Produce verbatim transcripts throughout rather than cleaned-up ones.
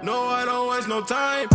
No, I don't waste no time.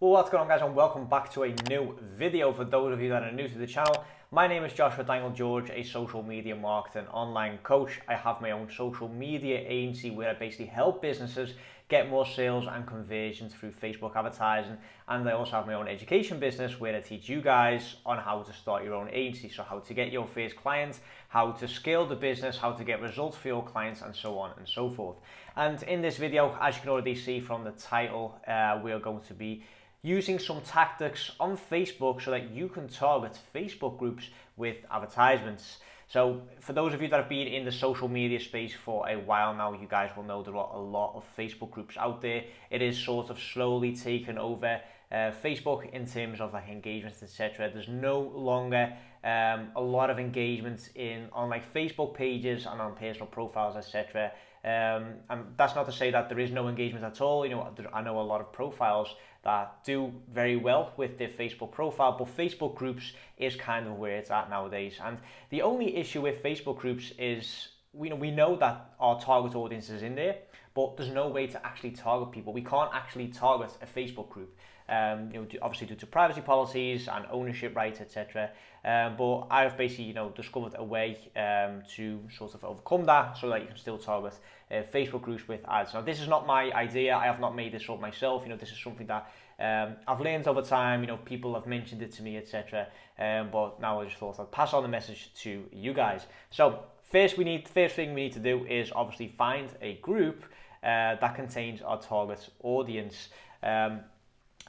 Well, what's going on, guys, and welcome back to a new video. For those of you that are new to the channel, my name is Joshua Daniel George, a social media marketer and online coach. I have my own social media agency where I basically help businesses get more sales and conversions through Facebook advertising, and I also have my own education business where I teach you guys on how to start your own agency, so how to get your first clients, how to scale the business, how to get results for your clients, and so on and so forth. And in this video, as you can already see from the title, uh, we are going to be using some tactics on Facebook so that you can target Facebook groups with advertisements. So for those of you that have been in the social media space for a while now, you guys will know there are a lot of Facebook groups out there. It is sort of slowly taken over uh, Facebook in terms of like engagements, et cetera. There's no longer um, a lot of engagements in on like Facebook pages and on personal profiles, et cetera. Um, and that's not to say that there is no engagement at all. You know, I know a lot of profiles that do very well with their Facebook profile, but Facebook groups is kind of where it's at nowadays. And the only issue with Facebook groups is, you know, we know that our target audience is in there, but there's no way to actually target people. We can't actually target a Facebook group, um, you know, obviously due to privacy policies and ownership rights, et cetera. Um, but I've basically, you know, discovered a way um, to sort of overcome that so that you can still target uh, Facebook groups with ads. Now, this is not my idea. I have not made this up myself. You know, this is something that um, I've learned over time. You know, people have mentioned it to me, et cetera. Um, but now I just thought I'd pass on the message to you guys. So first, we need first thing we need to do is obviously find a group Uh, that contains our target audience. Um,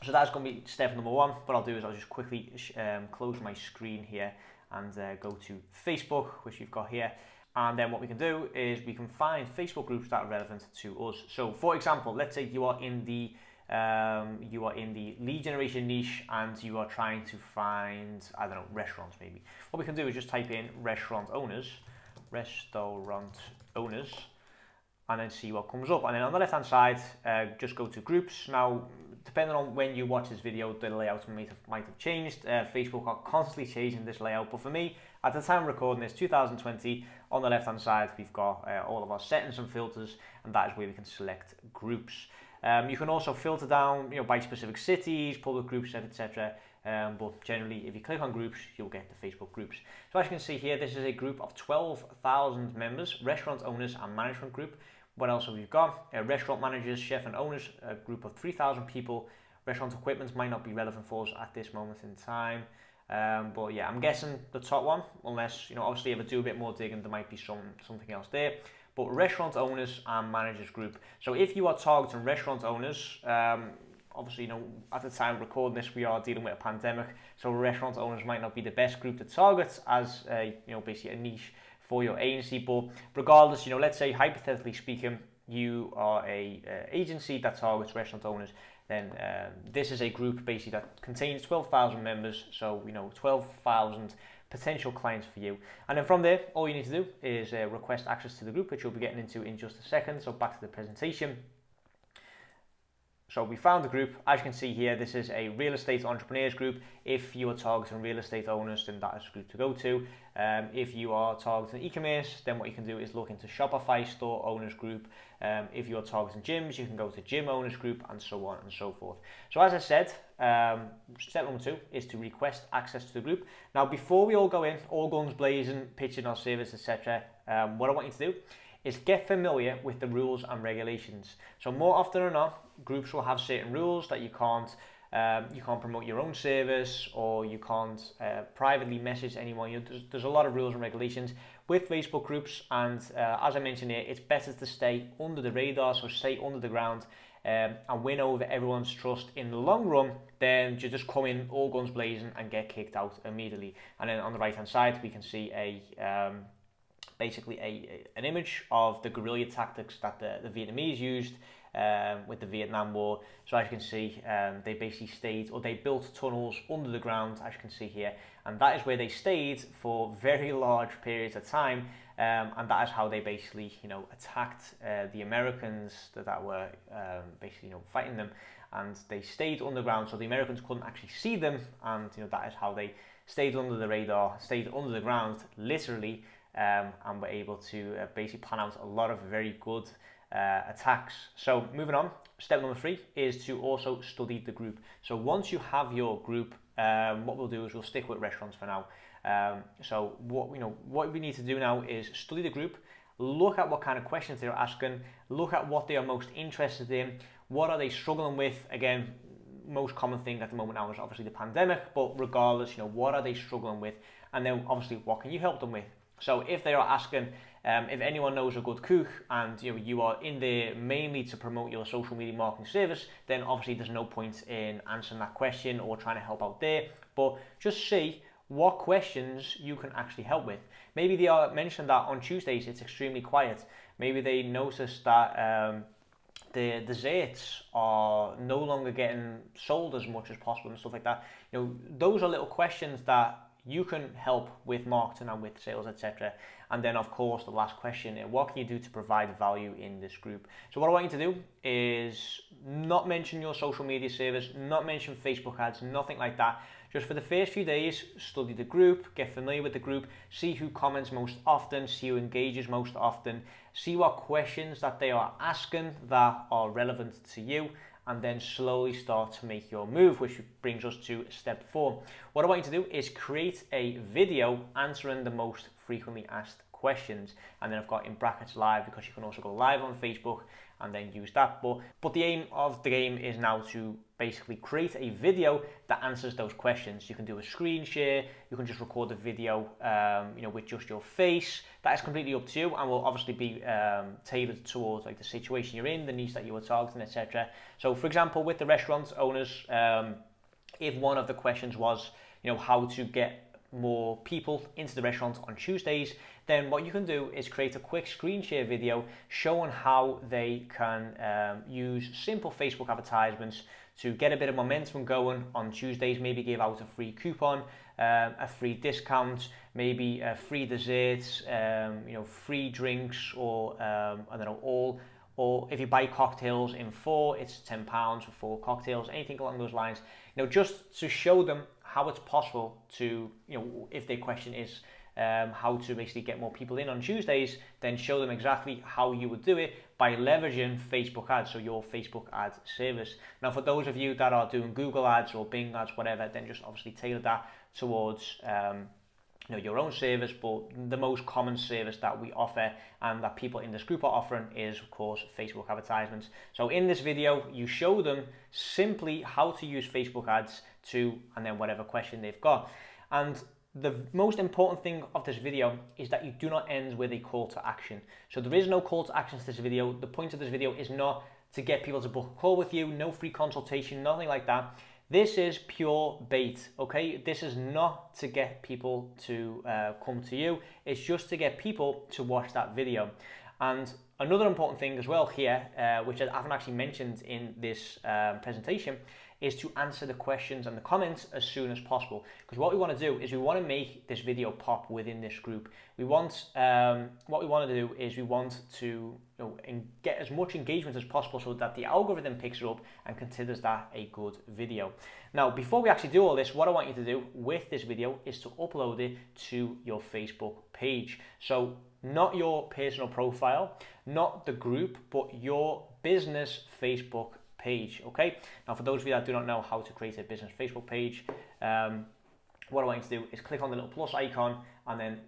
so that's going to be step number one. What I'll do is I'll just quickly um, close my screen here and uh, go to Facebook, which you've got here. And then what we can do is we can find Facebook groups that are relevant to us. So for example, let's say you are in the um, you are in the lead generation niche and you are trying to find, I don't know, restaurants maybe. What we can do is just type in restaurant owners, restaurant owners, and then see what comes up. And then on the left hand side, uh, just go to groups. Now, depending on when you watch this video, the layout might have, might have changed. Uh, Facebook are constantly changing this layout, but for me, at the time of recording this, two thousand twenty, on the left hand side, we've got uh, all of our settings and filters, and that is where we can select groups. Um, you can also filter down, you know, by specific cities, public groups, et cetera. Um, but generally, if you click on groups, you'll get the Facebook groups. So as you can see here, this is a group of twelve thousand members, restaurant owners and management group. What else have we got? Uh, restaurant managers, chef and owners, a group of three thousand people. Restaurant equipment might not be relevant for us at this moment in time. Um, but yeah, I'm guessing the top one, unless, you know, obviously if I do a bit more digging, there might be some something else there. But restaurant owners and managers group. So if you are targeting restaurant owners, um, obviously, you know, at the time of recording this, we are dealing with a pandemic. So restaurant owners might not be the best group to target as, a, you know, basically a niche for your agency. But regardless, you know, let's say hypothetically speaking, you are a uh, agency that targets restaurant owners, then uh, this is a group basically that contains twelve thousand members, so, you know, twelve thousand potential clients for you. And then from there, all you need to do is uh, request access to the group, which you'll be getting into in just a second. So back to the presentation. So we found the group. As you can see here, this is a real estate entrepreneurs group. If you are targeting real estate owners, then that is the group to go to. Um, if you are targeting e-commerce, then what you can do is look into Shopify store owners group. Um, if you are targeting gyms, you can go to gym owners group, and so on and so forth. So as I said, um, step number two is to request access to the group. Now, before we all go in, all guns blazing, pitching our service, et cetera, um, what I want you to do is get familiar with the rules and regulations. So more often than not, groups will have certain rules that you can't um, you can't promote your own service, or you can't uh, privately message anyone. You know, there's, there's a lot of rules and regulations with Facebook groups, and uh, as I mentioned here, it's better to stay under the radar, so stay under the ground, um, and win over everyone's trust in the long run, than you just come in all guns blazing and get kicked out immediately. And then on the right hand side, we can see a um, basically a, an image of the guerrilla tactics that the, the Vietnamese used um, with the Vietnam War. So as you can see, um, they basically stayed, or they built tunnels under the ground, as you can see here, and that is where they stayed for very large periods of time, Um, and that is how they basically, you know, attacked uh, the Americans that, that were um, basically, you know, fighting them, and they stayed underground, so the Americans couldn't actually see them, and you know that is how they stayed under the radar, stayed under the ground, literally, um, and were able to uh, basically pan out a lot of very good uh, attacks. So moving on, step number three is to also study the group. So once you have your group, um, what we'll do is we'll stick with restaurants for now. Um, so what you know, what we need to do now is study the group, look at what kind of questions they're asking, look at what they are most interested in, what are they struggling with. Again, most common thing at the moment now is obviously the pandemic, but regardless, you know, what are they struggling with, and then obviously what can you help them with. So if they are asking, um, if anyone knows a good cook, and you know you are in there mainly to promote your social media marketing service, then obviously there's no point in answering that question or trying to help out there, but just see what questions you can actually help with. Maybe they are mentioned that on Tuesdays it's extremely quiet. Maybe they notice that um, the desserts are no longer getting sold as much as possible and stuff like that. You know, those are little questions that you can help with marketing and with sales, et cetera. And then of course the last question, what can you do to provide value in this group? So what I want you to do is not mention your social media service, not mention Facebook ads, nothing like that. Just for the first few days, study the group, get familiar with the group, see who comments most often, see who engages most often, see what questions that they are asking that are relevant to you, and then slowly start to make your move, which brings us to step four. What I want you to do is create a video answering the most frequently asked questions, and then I've got in brackets live, because you can also go live on Facebook and then use that, but but the aim of the game is now to basically create a video that answers those questions. You can do a screen share, you can just record a video um, you know, with just your face. That is completely up to you, and will obviously be um, tailored towards like the situation you're in, the niche that you are targeting, et cetera. So for example, with the restaurant owners, um, if one of the questions was, you know, how to get more people into the restaurant on Tuesdays, then what you can do is create a quick screen share video showing how they can um, use simple Facebook advertisements to get a bit of momentum going on Tuesdays. Maybe give out a free coupon, um, a free discount, maybe uh, free desserts, um, you know, free drinks, or um, I don't know, all. Or if you buy cocktails in four, it's ten pounds for four cocktails, anything along those lines. You know, just to show them how it's possible to, you know, if their question is um, how to basically get more people in on Tuesdays, then show them exactly how you would do it by leveraging Facebook ads, so your Facebook ad service. Now, for those of you that are doing Google ads or Bing ads, whatever, then just obviously tailor that towards um, you know, your own service, but the most common service that we offer and that people in this group are offering is of course Facebook advertisements. So in this video you show them simply how to use Facebook ads to, and then whatever question they've got. And the most important thing of this video is that you do not end with a call to action. So there is no call to action to this video. The point of this video is not to get people to book a call with you, no free consultation, nothing like that. This is pure bait, okay? This is not to get people to uh, come to you. It's just to get people to watch that video. And another important thing as well here, uh, which I haven't actually mentioned in this uh, presentation, is to answer the questions and the comments as soon as possible. Because what we want to do is we want to make this video pop within this group. We want, um, what we want to do is we want to you know, get as much engagement as possible so that the algorithm picks it up and considers that a good video. Now, before we actually do all this, what I want you to do with this video is to upload it to your Facebook page. So not your personal profile, not the group, but your business Facebook page, okay? Now, for those of you that do not know how to create a business Facebook page, um, what I want you to do is click on the little plus icon and then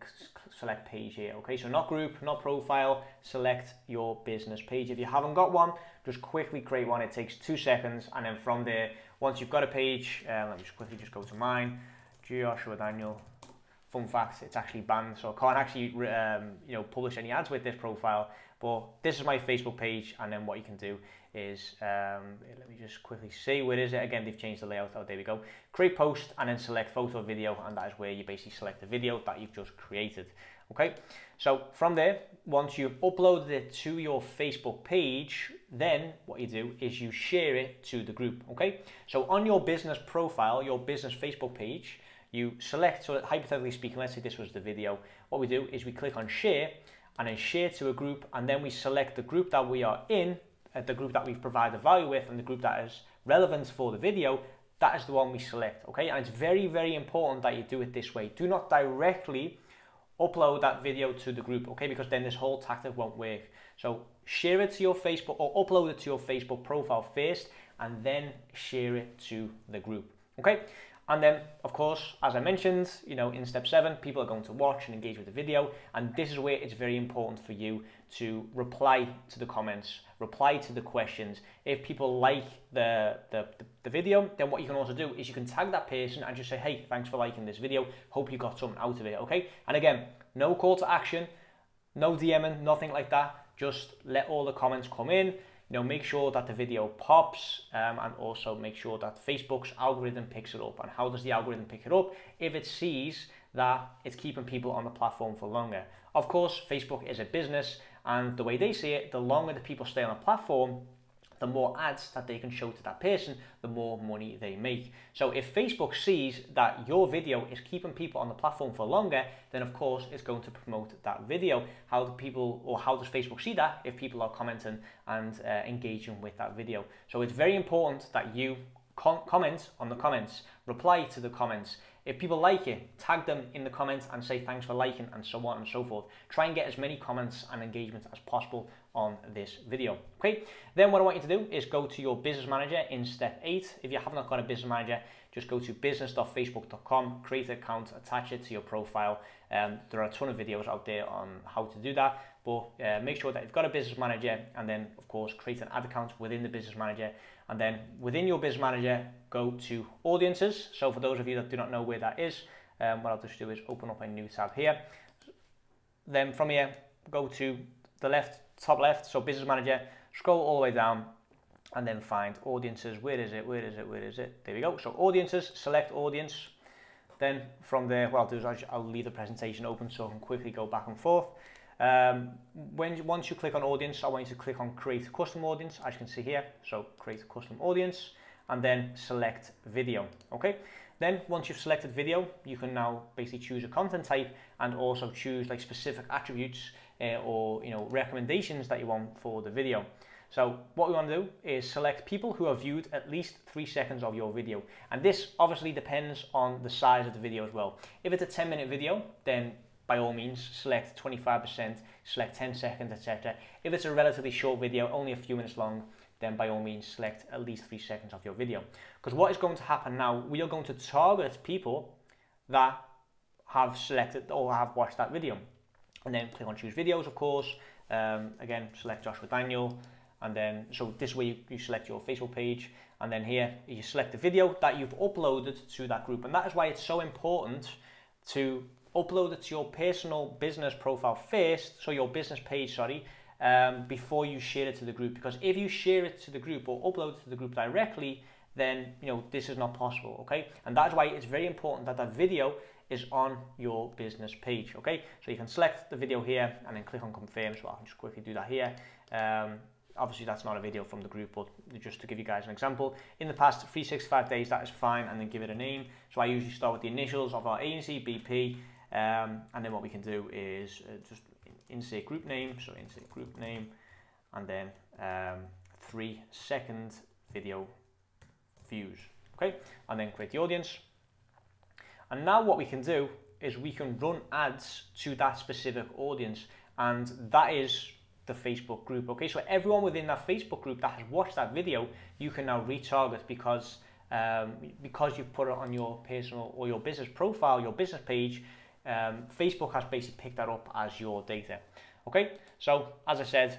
select page here, okay? So not group, not profile, select your business page. If you haven't got one, just quickly create one. It takes two seconds, and then from there, once you've got a page, uh, let me just quickly just go to mine, Joshua Daniel. Fun fact, it's actually banned, so I can't actually um, you know, publish any ads with this profile, but this is my Facebook page. And then what you can do is, um, let me just quickly see, where is it again? They've changed the layout. Oh, there we go. Create post, and then select photo or video, and that is where you basically select the video that you've just created, okay? So from there, once you've uploaded it to your Facebook page, then what you do is you share it to the group, okay? So on your business profile, your business Facebook page, you select, so hypothetically speaking, let's say this was the video, what we do is we click on share and then share to a group, and then we select the group that we are in, uh, the group that we've provided value with, and the group that is relevant for the video, that is the one we select, okay? And it's very, very important that you do it this way. Do not directly upload that video to the group, okay? Because then this whole tactic won't work. So share it to your Facebook, or upload it to your Facebook profile first, and then share it to the group, okay? And then, of course, as I mentioned, you know, in step seven, people are going to watch and engage with the video, and this is where it's very important for you to reply to the comments, reply to the questions. If people like the, the, the video, then what you can also do is you can tag that person and just say, hey, thanks for liking this video, hope you got something out of it, okay? And again, no call to action, no DMing, nothing like that. Just let all the comments come in. You know, make sure that the video pops, um, and also make sure that Facebook's algorithm picks it up. And how does the algorithm pick it up? If it sees that it's keeping people on the platform for longer. Of course, Facebook is a business, and the way they see it, the longer the people stay on a platform, the more ads that they can show to that person, the more money they make. So if Facebook sees that your video is keeping people on the platform for longer, then of course it's going to promote that video. How do people, or how does Facebook see that? If people are commenting and uh, engaging with that video. So it's very important that you com comment on the comments, reply to the comments. If people like it, tag them in the comments and say thanks for liking, and so on and so forth. Try and get as many comments and engagements as possible on this video, okay? Then what I want you to do is go to your business manager in step eight. If you have not got a business manager, just go to business dot facebook dot com, create an account, attach it to your profile. Um, there are a ton of videos out there on how to do that, but uh, make sure that you've got a business manager, and then of course create an ad account within the business manager. And then within your business manager, go to audiences. So for those of you that do not know where that is, um, what I'll just do is open up a new tab here. Then from here, go to the left, top left, so business manager, scroll all the way down and then find audiences. Where is it? Where is it? Where is it? There we go. So audiences, select audience. Then from there, what I'll do is I'll, I'll leave the presentation open so I can quickly go back and forth. Um, when once you click on audience, I want you to click on create custom audience, as you can see here. So create custom audience and then select video. Okay. Then once you've selected video, you can now basically choose a content type and also choose like specific attributes uh, or, you know, recommendations that you want for the video. So what we want to do is select people who have viewed at least three seconds of your video. And this obviously depends on the size of the video as well. If it's a ten minute video, then by all means, select twenty-five percent, select ten seconds, et cetera. If it's a relatively short video, only a few minutes long, then by all means, select at least three seconds of your video. Because what is going to happen now, we are going to target people that have selected or have watched that video. And then click on choose videos, of course. Um, again, select Joshua Daniel. And then, so this way you, you select your Facebook page. And then here, you select the video that you've uploaded to that group. And that is why it's so important to upload it to your personal business profile first, so your business page, sorry, um, before you share it to the group. Because if you share it to the group or upload it to the group directly, then, you know, this is not possible, okay? And that's why it's very important that that video is on your business page, okay? So you can select the video here and then click on confirm. So I'll just quickly do that here. Um, obviously that's not a video from the group, but just to give you guys an example, in the past three sixty-five days, that is fine, and then give it a name. So I usually start with the initials of our agency, B P, Um, and then what we can do is uh, just insert group name, so insert group name, and then um, three second video views, okay? And then create the audience. And now what we can do is we can run ads to that specific audience, and that is the Facebook group, okay? So everyone within that Facebook group that has watched that video, you can now retarget because, um, because you've put it on your personal or your business profile, your business page. Um, Facebook has basically picked that up as your data, okay? So as I said,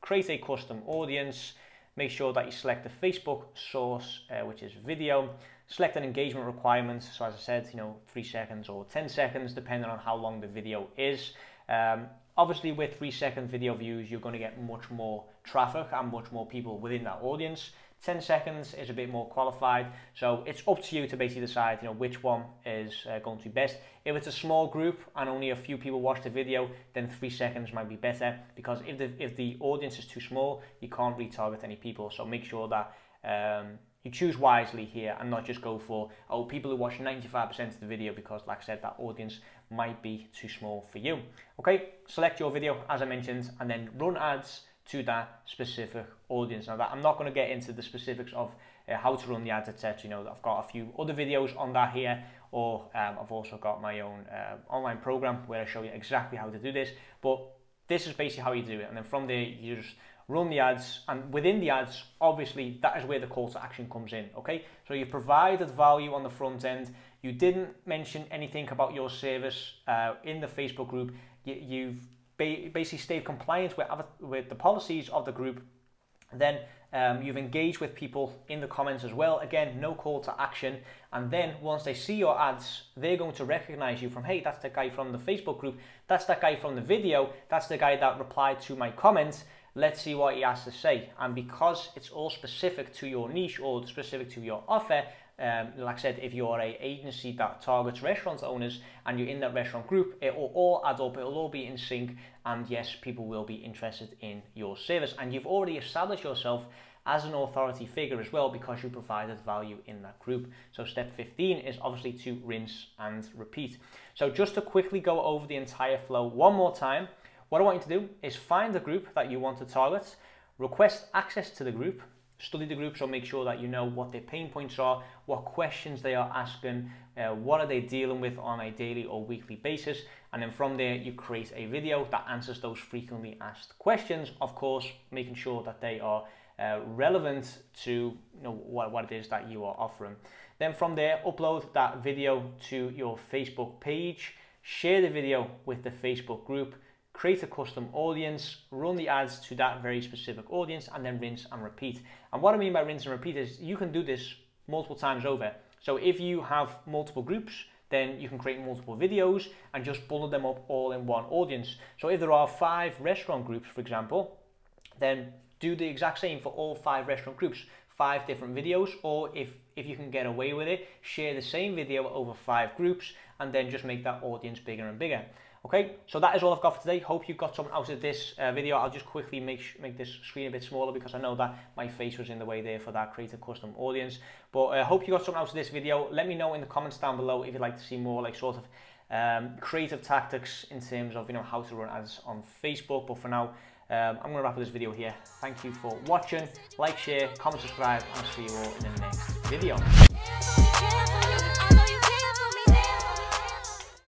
create a custom audience, make sure that you select the Facebook source, uh, which is video, select an engagement requirement, so as I said, you know, three seconds or ten seconds, depending on how long the video is. Um, obviously with three second video views, you're going to get much more traffic and much more people within that audience. ten seconds is a bit more qualified, so it's up to you to basically decide, you know, which one is uh, going to be best. If it's a small group and only a few people watch the video, then three seconds might be better, because if the if the audience is too small, you can't retarget any people. So make sure that um, You choose wisely here and not just go for, oh, people who watch ninety-five percent of the video, because like I said, that audience might be too small for you. Okay, select your video, as I mentioned, and then run ads to that specific audience. Now, that, I'm not going to get into the specifics of uh, how to run the ads, et cetera. You know, I've got a few other videos on that here, or um, I've also got my own uh, online program where I show you exactly how to do this. But this is basically how you do it. And then from there, you just run the ads, and within the ads, obviously, that is where the call to action comes in, okay? So you provided value on the front end. You didn't mention anything about your service uh, in the Facebook group. You, you've ba basically stayed compliant with, with the policies of the group. Then um, you've engaged with people in the comments as well. Again, no call to action. And then once they see your ads, they're going to recognize you from, hey, that's the guy from the Facebook group. That's that guy from the video. That's the guy that replied to my comments. Let's see what he has to say. And because it's all specific to your niche or specific to your offer, um, like I said, if you're an agency that targets restaurant owners and you're in that restaurant group, it will all add up, it will all be in sync, and yes, people will be interested in your service. And you've already established yourself as an authority figure as well, because you provided value in that group. So step fifteen is obviously to rinse and repeat. So just to quickly go over the entire flow one more time, what I want you to do is find the group that you want to target, request access to the group, study the group, so make sure that you know what their pain points are, what questions they are asking, uh, what are they dealing with on a daily or weekly basis, and then from there you create a video that answers those frequently asked questions, of course, making sure that they are uh, relevant to you know, what, what it is that you are offering. Then from there, upload that video to your Facebook page, share the video with the Facebook group, create a custom audience, run the ads to that very specific audience, and then rinse and repeat. And what I mean by rinse and repeat is you can do this multiple times over. So if you have multiple groups, then you can create multiple videos and just bundle them up all in one audience. So if there are five restaurant groups, for example, then do the exact same for all five restaurant groups, five different videos, or if, if you can get away with it, share the same video over five groups and then just make that audience bigger and bigger. Okay, so that is all I've got for today. Hope you got something out of this uh, video. I'll just quickly make make this screen a bit smaller because I know that my face was in the way there for that create a custom audience. But I uh, hope you got something out of this video. Let me know in the comments down below if you'd like to see more like sort of um, creative tactics in terms of you know how to run ads on Facebook. But for now, um, I'm going to wrap up this video here. Thank you for watching. Like, share, comment, subscribe, and I'll see you all in the next video.